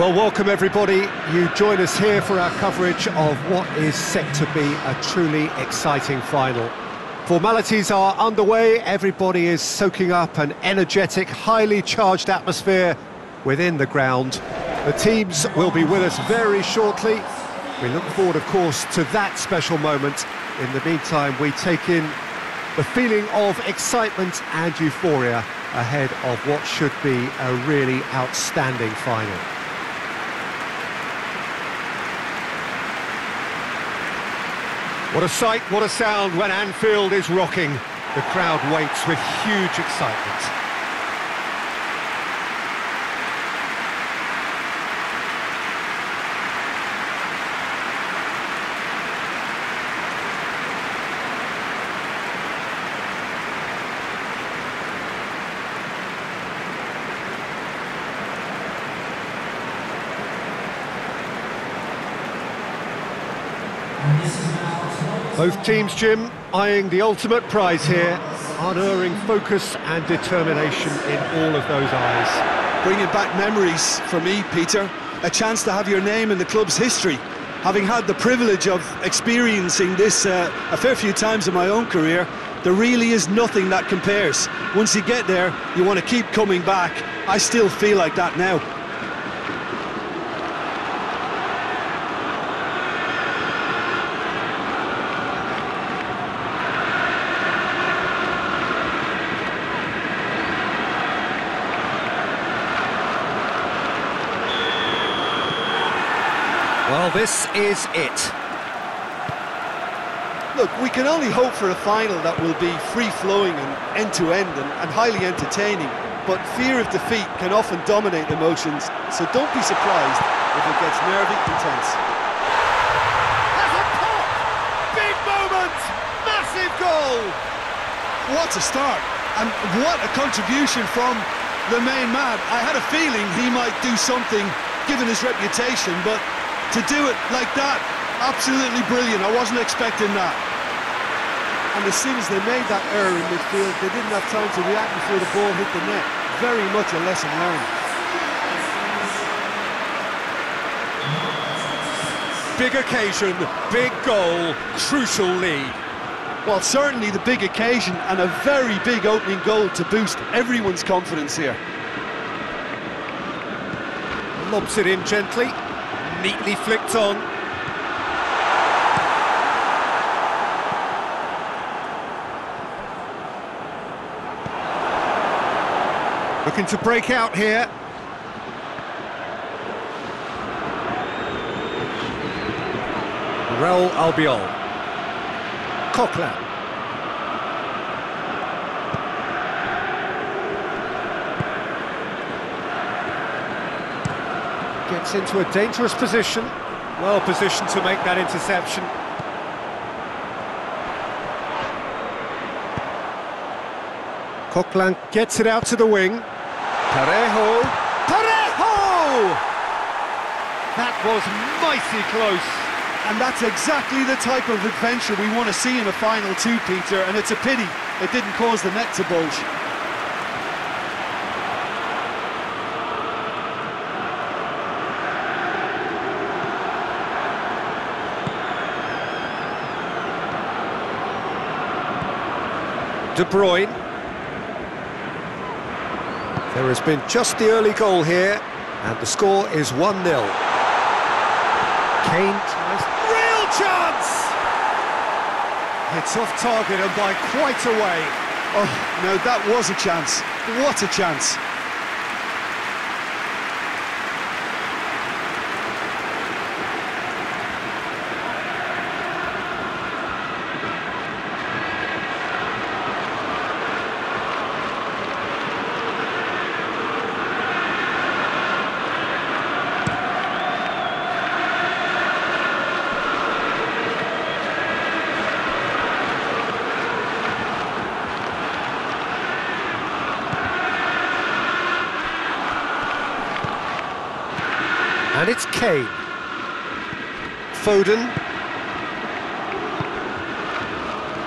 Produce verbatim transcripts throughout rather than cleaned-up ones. Well, welcome everybody. You join us here for our coverage of what is set to be a truly exciting final. Formalities are underway, everybody is soaking up an energetic, highly charged atmosphere within the ground. The teams will be with us very shortly. We look forward, of course, to that special moment. In the meantime, we take in the feeling of excitement and euphoria ahead of what should be a really outstanding final. What a sight, what a sound when Anfield is rocking. The crowd waits with huge excitement. Both teams, Jim, eyeing the ultimate prize here, unerring focus and determination in all of those eyes. Bringing back memories for me, Peter, a chance to have your name in the club's history. Having had the privilege of experiencing this uh, a fair few times in my own career, there really is nothing that compares. Once you get there, you want to keep coming back. I still feel like that now. Well, this is it. Look, we can only hope for a final that will be free-flowing and end-to-end and, and highly entertaining, but fear of defeat can often dominate emotions, so don't be surprised if it gets nervy and tense. That's a pop! Big moment! Massive goal! What a start, and what a contribution from the main man. I had a feeling he might do something, given his reputation, but to do it like that, absolutely brilliant. I wasn't expecting that. And as soon as they made that error in midfield, they didn't have time to react before the ball hit the net. Very much a lesson learned. Big occasion, big goal, crucial lead. Well, certainly the big occasion and a very big opening goal to boost everyone's confidence here. Lobs it in gently. Neatly flicked on. Looking to break out here. Raúl Albiol. Coquelin. Gets into a dangerous position, well positioned to make that interception. Coquelin gets it out to the wing. Parejo, Parejo! That was mighty close. And that's exactly the type of adventure we want to see in the final two, Peter, and it's a pity it didn't cause the net to bulge. De Bruyne. There has been just the early goal here, and the score is one nil. Kane tries. Real chance! It's off target and by quite a way. Oh, no, that was a chance. What a chance. And it's Kane. Foden.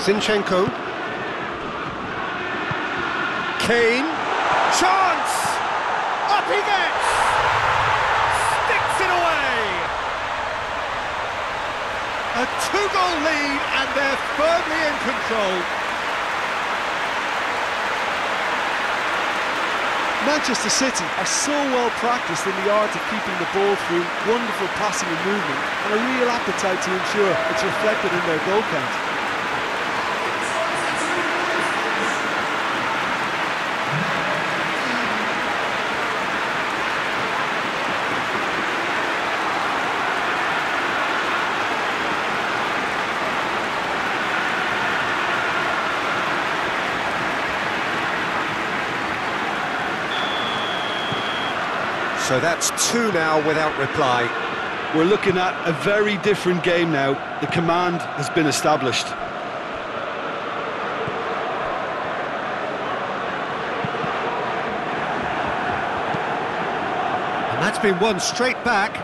Zinchenko. Kane. Chance! Up he gets! two-goal lead, and they're firmly in control. Manchester City are so well practiced in the art of keeping the ball through wonderful passing and movement, and a real appetite to ensure it's reflected in their goal count. So that's two now without reply. We're looking at a very different game now. The command has been established. And that's been won straight back.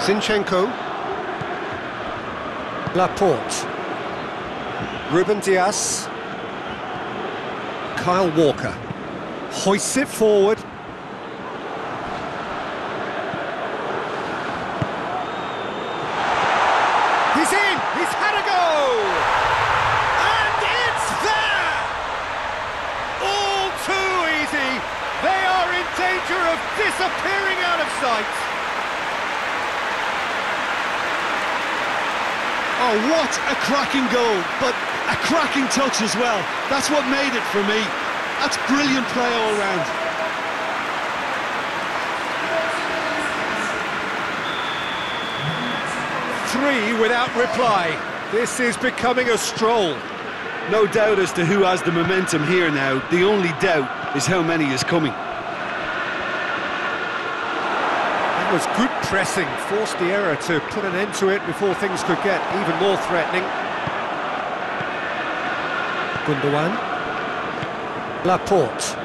Zinchenko. Laporte. Ruben Diaz. Kyle Walker hoists it forward. He's in! He's had a goal! And it's there! All too easy. They are in danger of disappearing out of sight. Oh, what a cracking goal, but a cracking touch as well. That's what made it for me. That's brilliant play all round. Three without reply. This is becoming a stroll. No doubt as to who has the momentum here now. The only doubt is how many is coming. That was good pressing. Forced the error to put an end to it before things could get even more threatening. Gundogan, Laporte,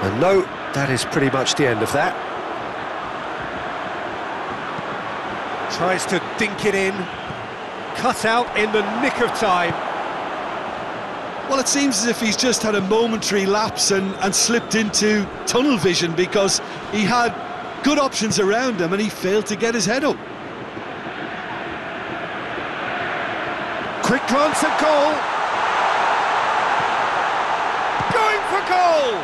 and no, that is pretty much the end of that. Tries to dink it in, cut out in the nick of time. Well, it seems as if he's just had a momentary lapse and, and slipped into tunnel vision, because he had good options around him and he failed to get his head up. Quick glance at goal. Going for goal!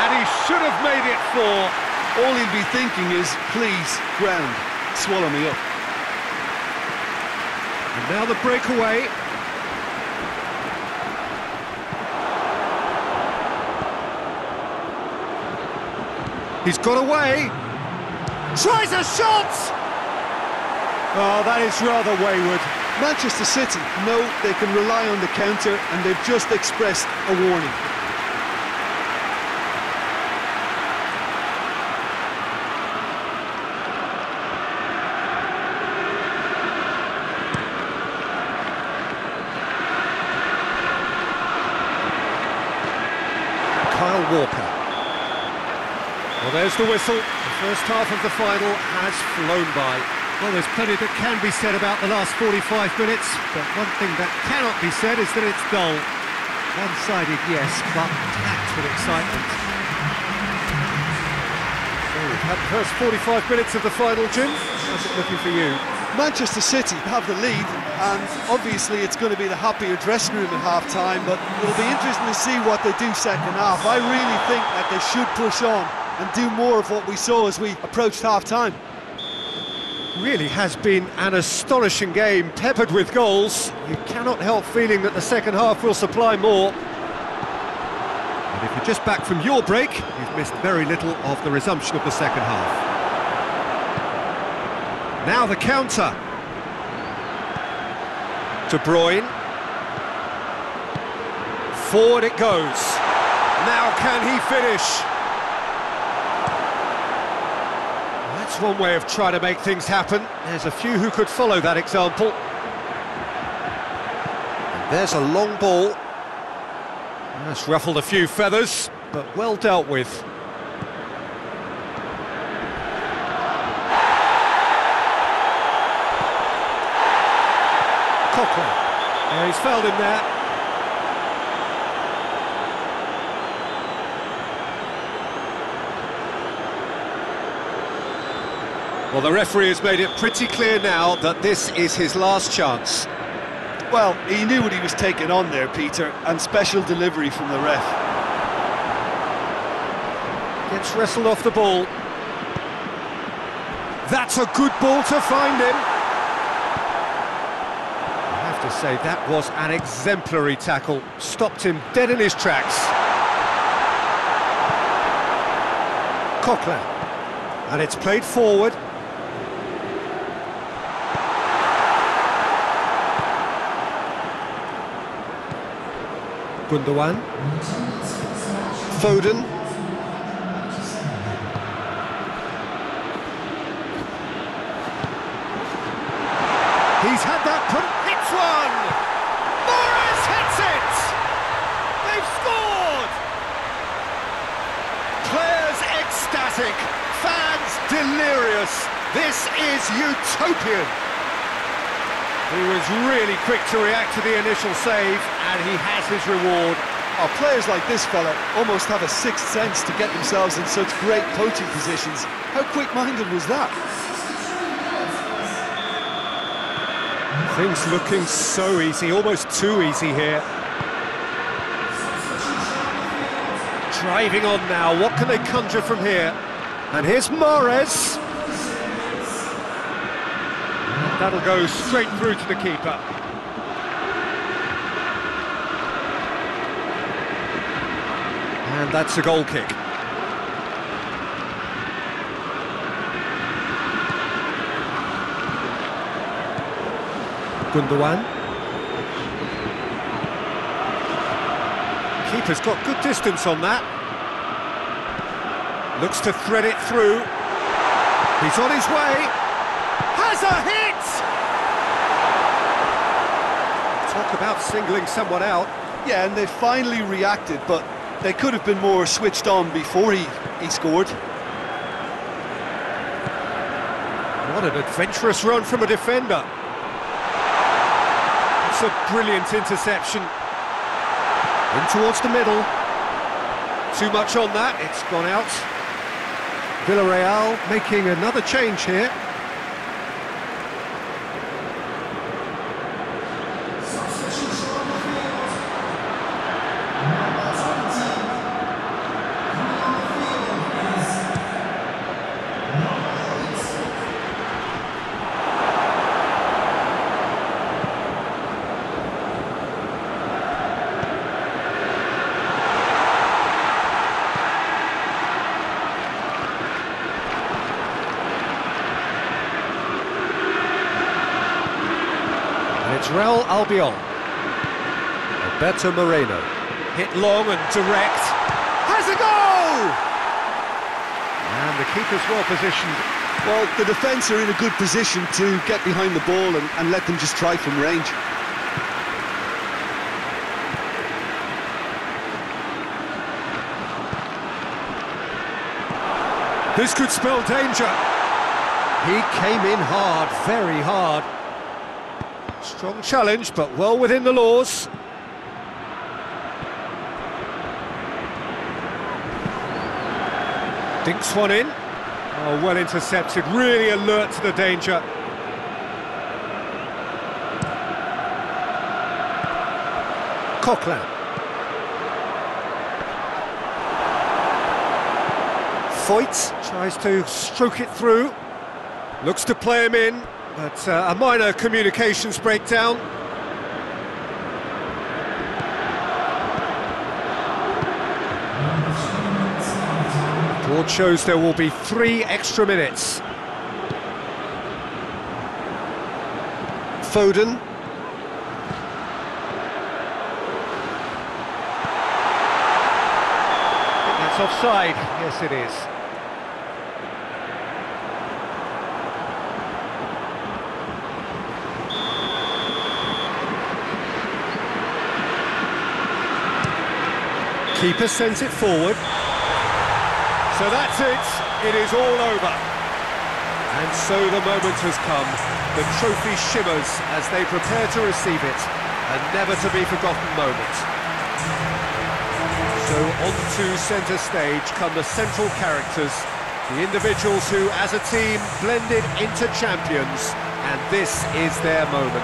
And he should have made it four. All he'd be thinking is, please, ground, swallow me up. And now the breakaway. He's got away. Tries a shot! Oh, that is rather wayward. Manchester City know they can rely on the counter, and they've just expressed a warning. Kyle Walker. Well, there's the whistle. The first half of the final has flown by. Well, there's plenty that can be said about the last forty-five minutes, but one thing that cannot be said is that it's dull. One-sided, yes, but packed with excitement. So we've had the first forty-five minutes of the final, Jim. How's it looking for you? Manchester City have the lead, and obviously it's going to be the happier dressing room at half-time, but it'll be interesting to see what they do second half. I really think that they should push on and do more of what we saw as we approached half-time. Really has been an astonishing game, peppered with goals. You cannot help feeling that the second half will supply more. And if you're just back from your break, you've missed very little of the resumption of the second half. Now the counter. De Bruyne. Forward it goes. Now can he finish? That's one way of trying to make things happen. There's a few who could follow that example. And there's a long ball. That's ruffled a few feathers, but well dealt with. Coquelin. Yeah, he's fouled him there. Well, the referee has made it pretty clear now that this is his last chance. Well, he knew what he was taking on there, Peter, and special delivery from the ref. Gets wrestled off the ball. That's a good ball to find him. I have to say, that was an exemplary tackle. Stopped him dead in his tracks. Coquelin. And it's played forward. Gundogan, Foden, he's had that, hits one, Mahrez hits it, they've scored! Players ecstatic, fans delirious, this is utopian! He was really quick to react to the initial save, and he has his reward. Oh, players like this fella almost have a sixth sense to get themselves in such great coaching positions. How quick-minded was that? Things looking so easy, almost too easy here. Driving on now, what can they conjure from here? And here's Mahrez. That'll go straight through to the keeper. And that's a goal kick. Gundogan. Keeper's got good distance on that. Looks to thread it through. He's on his way. Has a hit! Talk about singling someone out. Yeah, and they finally reacted, but they could have been more switched on before he, he scored. What an adventurous run from a defender. It's a brilliant interception. In towards the middle. Too much on that, it's gone out. Villarreal making another change here. Israel Albion, Alberto Moreno, hit long and direct, has a goal! And the keeper's well positioned. Well, the defence are in a good position to get behind the ball and, and let them just try from range. This could spell danger. He came in hard, very hard. Strong challenge, but well within the laws. Dinks one in. Oh, well intercepted, really alert to the danger. Coquelin. Foyt tries to stroke it through. Looks to play him in. But uh, a minor communications breakdown. The board shows there will be three extra minutes. Foden. That's offside. Yes, it is. Keeper sends it forward. So that's it, it is all over. And so the moment has come. The trophy shimmers as they prepare to receive it. A never-to-be-forgotten moment. So on to centre stage come the central characters The individuals who, as a team, blended into champions, and this is their moment.